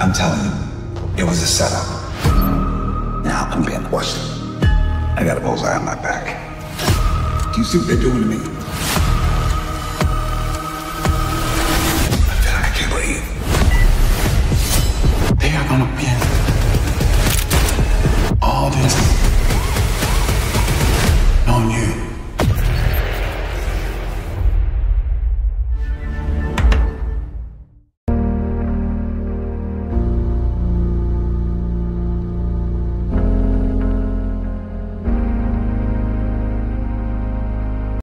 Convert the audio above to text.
I'm telling you, it was a setup. Now I'm being questioned. I got a bullseye on my back. Do you see what they're doing to me? I feel like I can't breathe. They are gonna be